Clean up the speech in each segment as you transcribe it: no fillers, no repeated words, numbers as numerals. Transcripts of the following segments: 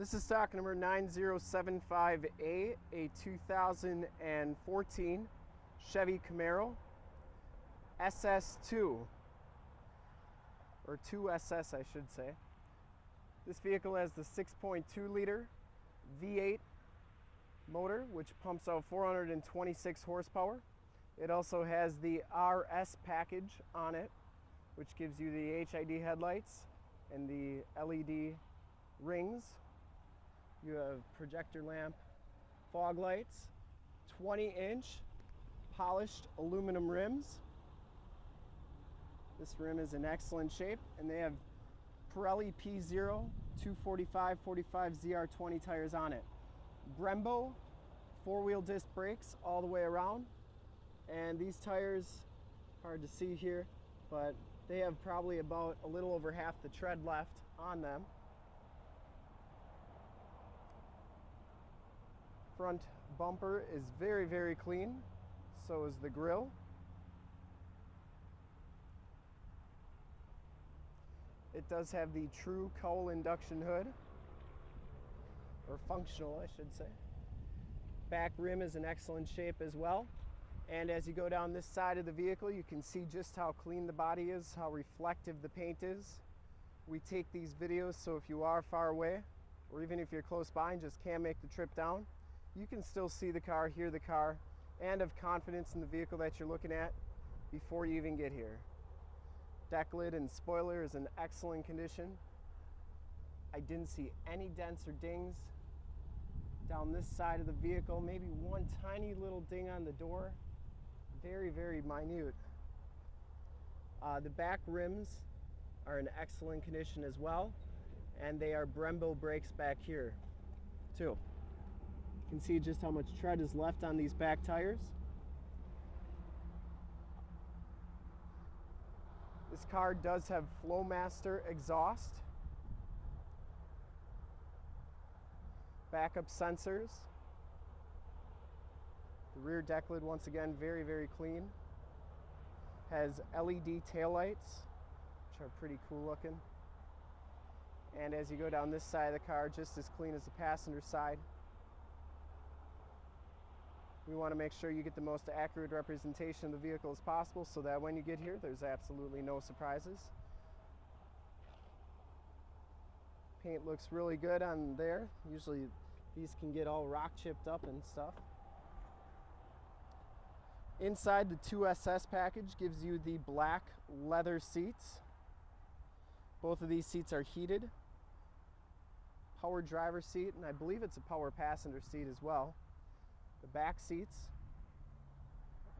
This is stock number 9075A, a 2014 Chevy Camaro SS2, or 2SS I should say. This vehicle has the 6.2 liter V8 motor, which pumps out 426 horsepower. It also has the RS package on it, which gives you the HID headlights and the LED rings. You have projector lamp, fog lights, 20-inch polished aluminum rims. This rim is in excellent shape, and they have Pirelli P Zero 245/45ZR20 tires on it. Brembo four-wheel disc brakes all the way around, and these tires, hard to see here, but they have probably about a little over half the tread left on them. Front bumper is very, very clean, so is the grille. It does have the true cowl induction hood, or functional I should say. Back rim is in excellent shape as well. And as you go down this side of the vehicle, you can see just how clean the body is, how reflective the paint is. We take these videos, so if you are far away, or even if you're close by and just can't make the trip down, you can still see the car, hear the car, and have confidence in the vehicle that you're looking at before you even get here. Deck lid and spoiler is in excellent condition. I didn't see any dents or dings down this side of the vehicle. Maybe one tiny little ding on the door. Very, very minute. The back rims are in excellent condition as well, and they are Brembo brakes back here too. You can see just how much tread is left on these back tires. This car does have Flowmaster exhaust, backup sensors. The rear deck lid, once again, very, very clean. Has LED taillights, which are pretty cool looking. And as you go down this side of the car, just as clean as the passenger side. We want to make sure you get the most accurate representation of the vehicle as possible, so that when you get here, there's absolutely no surprises. Paint looks really good on there. Usually these can get all rock chipped up and stuff. Inside, the 2SS package gives you the black leather seats. Both of these seats are heated. Power driver seat, and I believe it's a power passenger seat as well. The back seats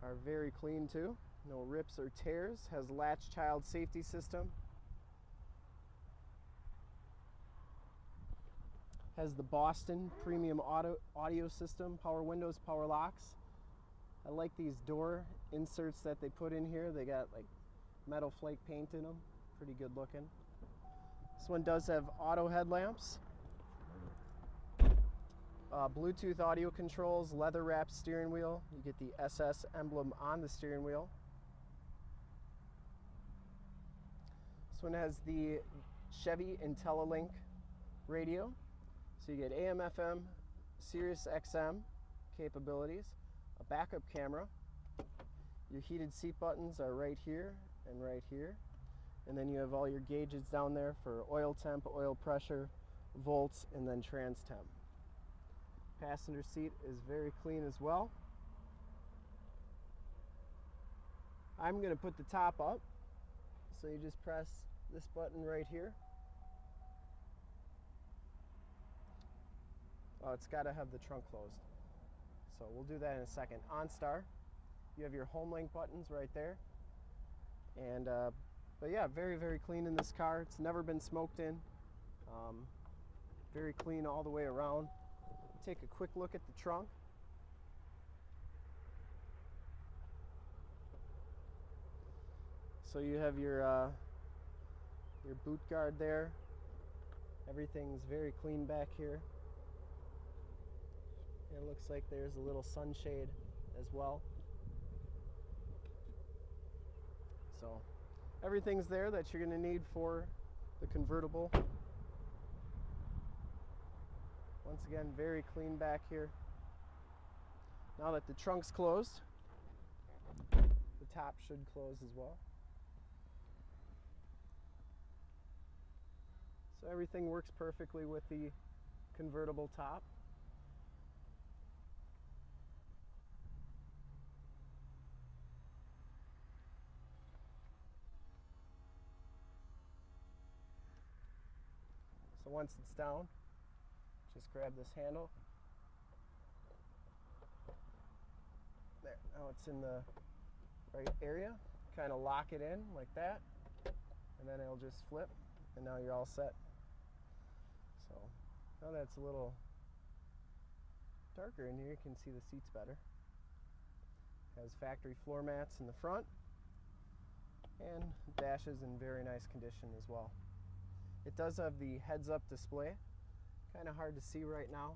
are very clean too. No rips or tears. Has LATCH child safety system. Has the Boston premium audio system, power windows, power locks. I like these door inserts that they put in here. They got like metal flake paint in them. Pretty good looking. This one does have auto headlamps, Bluetooth audio controls, leather wrapped steering wheel. You get the SS emblem on the steering wheel. This one has the Chevy IntelliLink radio. So you get AM, FM, Sirius XM capabilities. A backup camera. Your heated seat buttons are right here and right here, and then you have all your gauges down there for oil temp, oil pressure, volts, and then trans temp. Passenger seat is very clean as well. I'm going to put the top up, so you just press this button right here. Oh, it's got to have the trunk closed. So we'll do that in a second. OnStar, you have your Homelink buttons right there. And, but yeah, very, very clean in this car. It's never been smoked in. Very clean all the way around. Take a quick look at the trunk. So you have your boot guard there. Everything's very clean back here. It looks like there's a little sunshade as well. So everything's there that you're going to need for the convertible. Once again, very clean back here. Now that the trunk's closed, the top should close as well. So everything works perfectly with the convertible top. So once it's down, just grab this handle. There, now it's in the right area. Kind of lock it in like that, and then it'll just flip, and now you're all set. So now that's a little darker in here, you can see the seats better. It has factory floor mats in the front, and dash is in very nice condition as well. It does have the heads-up display. Kind of hard to see right now,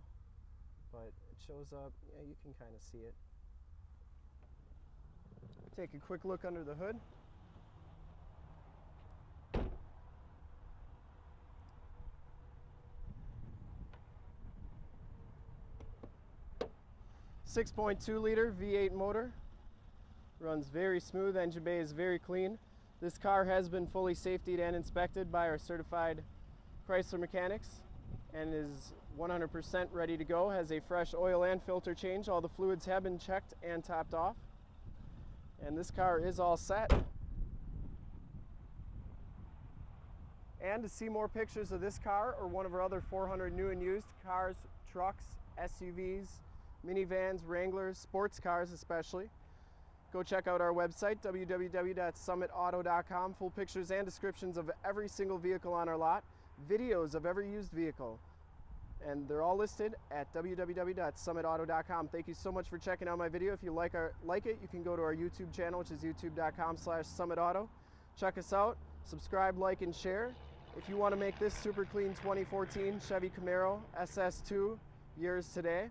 but it shows up. Yeah, you can kind of see it. Take a quick look under the hood. .2-liter V8 motor, runs very smooth. Engine bay is very clean. This car has been fully safetied and inspected by our certified Chrysler mechanics and is 100% ready to go. Has a fresh oil and filter change. All the fluids have been checked and topped off, and this car is all set. And to see more pictures of this car or one of our other 400 new and used cars, trucks, SUVs, minivans, Wranglers, sports cars especially, go check out our website, www.summitauto.com. Full pictures and descriptions of every single vehicle on our lot, videos of every used vehicle, and they're all listed at www.summitauto.com. Thank you so much for checking out my video. If you like it, you can go to our YouTube channel, which is youtube.com/summitauto. Check us out, subscribe, like, and share. If you want to make this super clean 2014 Chevy Camaro SS2 yours today,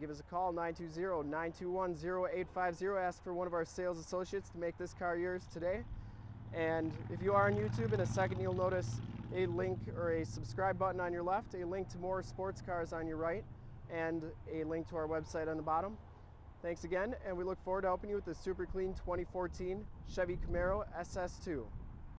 give us a call, 920-921-0850. Ask for one of our sales associates to make this car yours today. And if you are on YouTube, in a second you'll notice a link or a subscribe button on your left, a link to more sports cars on your right, and a link to our website on the bottom. Thanks again, and we look forward to helping you with the super clean 2014 Chevy Camaro SS2.